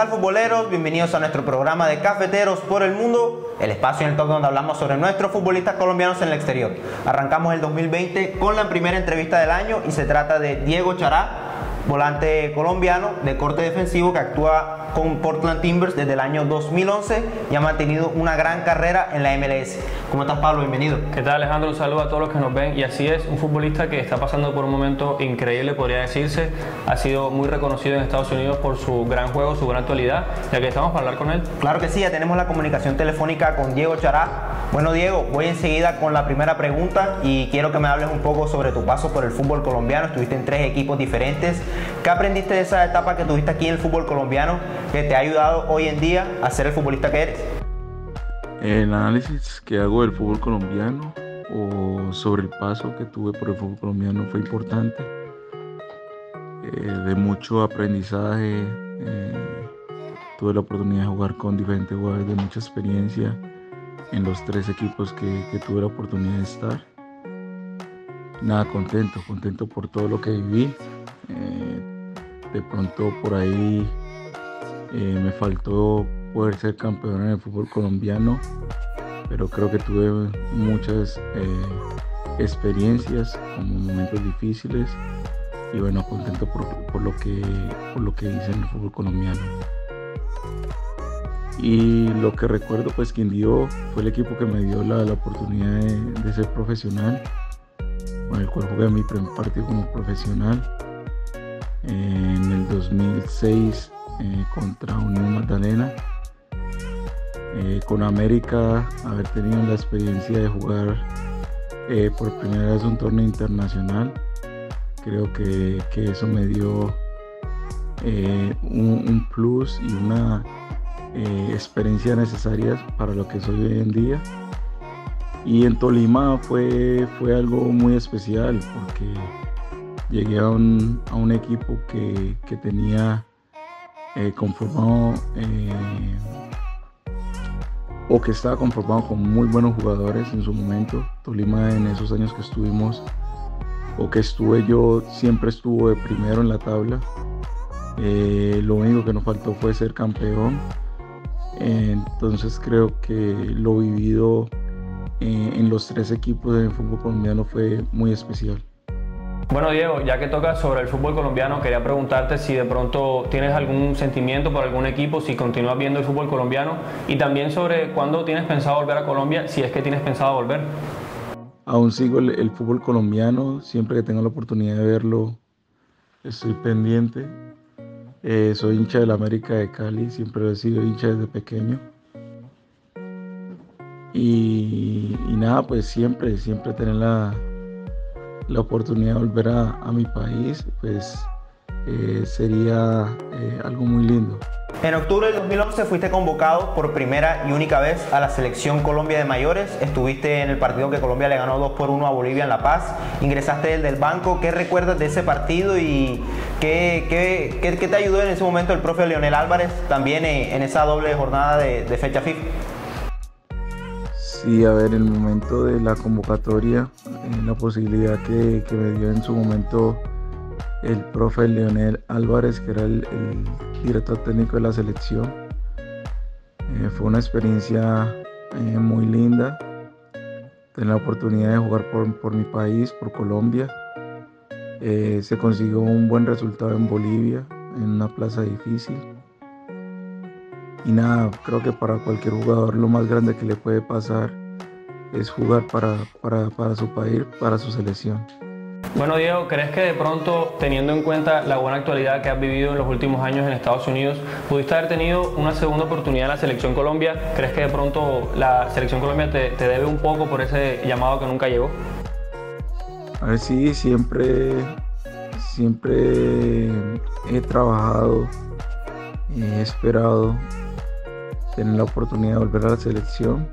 tal, futboleros? Bienvenidos a nuestro programa de Cafeteros por el Mundo, el espacio en el toque donde hablamos sobre nuestros futbolistas colombianos en el exterior. Arrancamos el 2020 con la primera entrevista del año y se trata de Diego Chará, volante colombiano de corte defensivo que actúa con Portland Timbers desde el año 2011 y ha mantenido una gran carrera en la MLS. ¿Cómo estás, Pablo? Bienvenido. ¿Qué tal, Alejandro? Un saludo a todos los que nos ven. Y así es, un futbolista que está pasando por un momento increíble, podría decirse. Ha sido muy reconocido en Estados Unidos por su gran juego, su gran actualidad. Ya que estamos para hablar con él. Claro que sí, ya tenemos la comunicación telefónica con Diego Chará. Bueno, Diego, voy enseguida con la primera pregunta y quiero que me hables un poco sobre tu paso por el fútbol colombiano. Estuviste en tres equipos diferentes. ¿Qué aprendiste de esa etapa que tuviste aquí en el fútbol colombiano que te ha ayudado hoy en día a ser el futbolista que eres? El análisis que hago del fútbol colombiano o sobre el paso que tuve por el fútbol colombiano fue importante, de mucho aprendizaje. Tuve la oportunidad de jugar con diferentes jugadores de mucha experiencia en los tres equipos que tuve la oportunidad de estar. Nada, contento por todo lo que viví. De pronto por ahí me faltó poder ser campeón en el fútbol colombiano, pero creo que tuve muchas experiencias como momentos difíciles y bueno, contento por lo que hice en el fútbol colombiano. Y lo que recuerdo, pues quien dio fue el equipo que me dio la oportunidad de ser profesional, con el cual jugué mi primer partido como profesional en el 2006 contra Unión Magdalena. Con América, haber tenido la experiencia de jugar por primera vez un torneo internacional, creo que eso me dio un plus y una experiencia necesaria para lo que soy hoy en día. Y en Tolima fue algo muy especial porque llegué a un equipo que tenía conformado o que estaba conformado con muy buenos jugadores en su momento. Tolima, en esos años que estuvimos o que estuve yo, siempre estuvo de primero en la tabla. Lo único que nos faltó fue ser campeón. Entonces creo que lo vivido en los tres equipos del fútbol colombiano fue muy especial. Bueno, Diego, ya que tocas sobre el fútbol colombiano, quería preguntarte si de pronto tienes algún sentimiento por algún equipo, si continúas viendo el fútbol colombiano, y también sobre cuándo tienes pensado volver a Colombia, si es que tienes pensado volver. Aún sigo el fútbol colombiano, siempre que tengo la oportunidad de verlo estoy pendiente. Soy hincha del América de Cali, siempre he sido hincha desde pequeño. Y nada, pues siempre tener la oportunidad de volver a mi país, pues sería algo muy lindo. En octubre del 2011 fuiste convocado por primera y única vez a la Selección Colombia de Mayores. Estuviste en el partido que Colombia le ganó 2-1 a Bolivia en La Paz. Ingresaste del banco. ¿Qué recuerdas de ese partido y qué te ayudó en ese momento el profe Leonel Álvarez también en esa doble jornada de fecha FIFA? Sí, a ver, el momento de la convocatoria, la posibilidad que me dio en su momento el profe Leonel Álvarez, que era el director técnico de la selección, fue una experiencia muy linda, tener la oportunidad de jugar por mi país, por Colombia. Se consiguió un buen resultado en Bolivia, en una plaza difícil. Y nada, creo que para cualquier jugador lo más grande que le puede pasar es jugar para su país, para su selección. Bueno, Diego, ¿crees que de pronto, teniendo en cuenta la buena actualidad que has vivido en los últimos años en Estados Unidos, pudiste haber tenido una segunda oportunidad en la Selección Colombia? ¿Crees que de pronto la Selección Colombia te debe un poco por ese llamado que nunca llegó? A ver, sí, siempre he trabajado, he esperado tener la oportunidad de volver a la selección,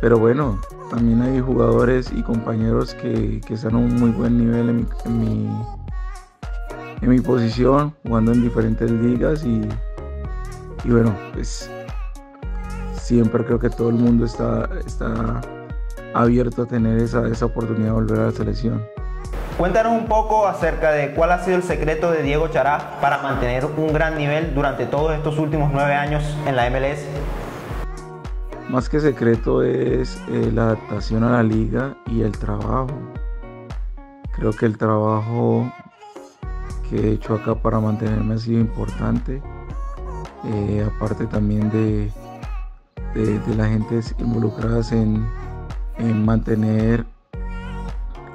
pero bueno, también hay jugadores y compañeros que están a un muy buen nivel en mi posición, jugando en diferentes ligas y bueno, pues siempre creo que todo el mundo está abierto a tener esa oportunidad de volver a la selección. Cuéntanos un poco acerca de cuál ha sido el secreto de Diego Chará para mantener un gran nivel durante todos estos últimos 9 años en la MLS. Más que secreto es la adaptación a la liga y el trabajo. Creo que el trabajo que he hecho acá para mantenerme ha sido importante. Aparte también de la gente involucrada en mantener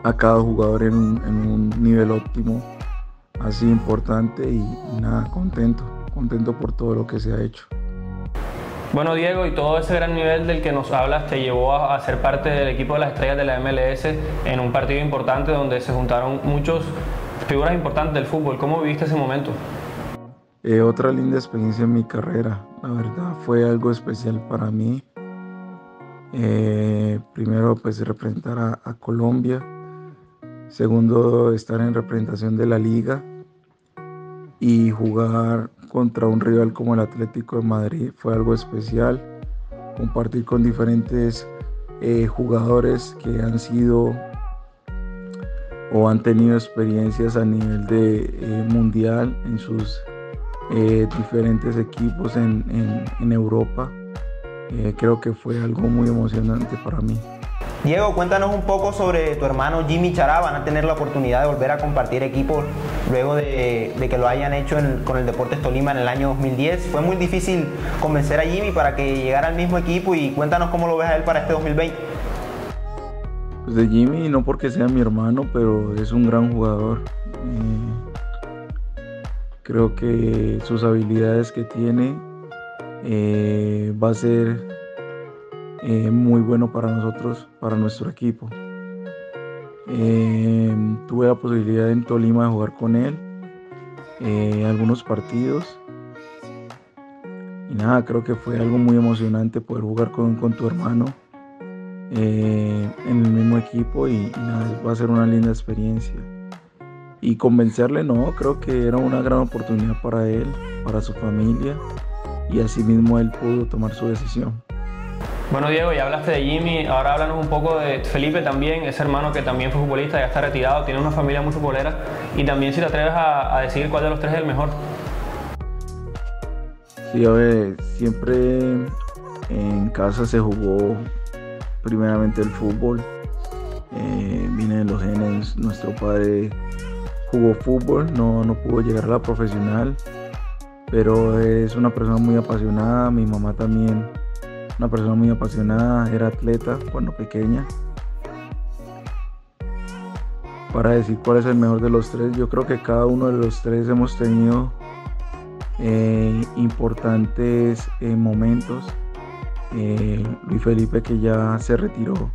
a cada jugador en un nivel óptimo, así importante, y nada, contento por todo lo que se ha hecho. Bueno, Diego, y todo ese gran nivel del que nos hablas te llevó a ser parte del equipo de las estrellas de la MLS en un partido importante donde se juntaron muchas figuras importantes del fútbol. ¿Cómo viviste ese momento? Otra linda experiencia en mi carrera, la verdad fue algo especial para mí. Primero, pues representar a Colombia. Segundo, estar en representación de la liga y jugar contra un rival como el Atlético de Madrid fue algo especial. Compartir con diferentes jugadores que han sido o han tenido experiencias a nivel de mundial en sus diferentes equipos en Europa. Creo que fue algo muy emocionante para mí. Diego, cuéntanos un poco sobre tu hermano Yimmi Chará. Van a tener la oportunidad de volver a compartir equipo luego de que lo hayan hecho con el Deportes Tolima en el año 2010. Fue muy difícil convencer a Yimmi para que llegara al mismo equipo, y cuéntanos cómo lo ves a él para este 2020. Pues de Yimmi, no porque sea mi hermano, pero es un gran jugador. Creo que sus habilidades que tiene va a ser muy bueno para nosotros, para nuestro equipo. Tuve la posibilidad en Tolima de jugar con él algunos partidos, y nada, creo que fue algo muy emocionante poder jugar con tu hermano en el mismo equipo, y nada, va a ser una linda experiencia. Y convencerle, no, creo que era una gran oportunidad para él, para su familia, y así mismo él pudo tomar su decisión. Bueno, Diego, ya hablaste de Yimmi, ahora háblanos un poco de Felipe también, ese hermano que también fue futbolista, ya está retirado, tiene una familia muy futbolera, y también si te atreves a decidir cuál de los tres es el mejor. Sí, a ver, siempre en casa se jugó primeramente el fútbol, viene de los genes. Nuestro padre jugó fútbol, no pudo llegar a la profesional, pero es una persona muy apasionada. Mi mamá también, una persona muy apasionada, era atleta cuando pequeña. Para decir cuál es el mejor de los tres, yo creo que cada uno de los tres hemos tenido importantes momentos. Luis Felipe, que ya se retiró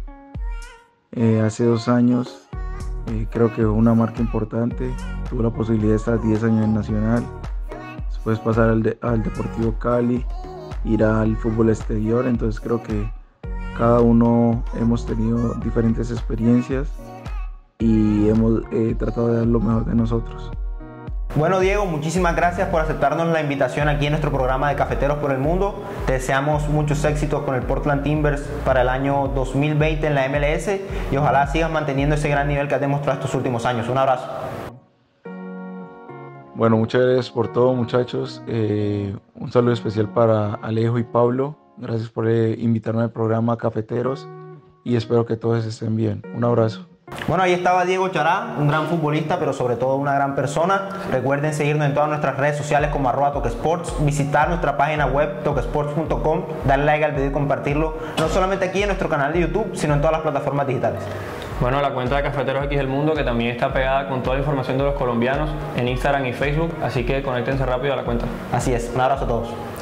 hace 2 años, creo que fue una marca importante. Tuvo la posibilidad de estar 10 años en Nacional, después pasar al Deportivo Cali, ir al fútbol exterior. Entonces creo que cada uno hemos tenido diferentes experiencias y hemos tratado de dar lo mejor de nosotros. Bueno, Diego, muchísimas gracias por aceptarnos la invitación aquí en nuestro programa de Cafeteros por el Mundo. Te deseamos muchos éxitos con el Portland Timbers para el año 2020 en la MLS, y ojalá sigas manteniendo ese gran nivel que has demostrado estos últimos años. Un abrazo. Bueno, muchas gracias por todo, muchachos. Un saludo especial para Alejo y Pablo. Gracias por invitarme al programa Cafeteros, y espero que todos estén bien. Un abrazo. Bueno, ahí estaba Diego Chará, un gran futbolista, pero sobre todo una gran persona. Recuerden seguirnos en todas nuestras redes sociales como @ToqueSports, visitar nuestra página web toquesports.com, darle like al video y compartirlo, no solamente aquí en nuestro canal de YouTube, sino en todas las plataformas digitales. Bueno, la cuenta de Cafeteros X del Mundo, que también está pegada con toda la información de los colombianos en Instagram y Facebook, así que conéctense rápido a la cuenta. Así es, un abrazo a todos.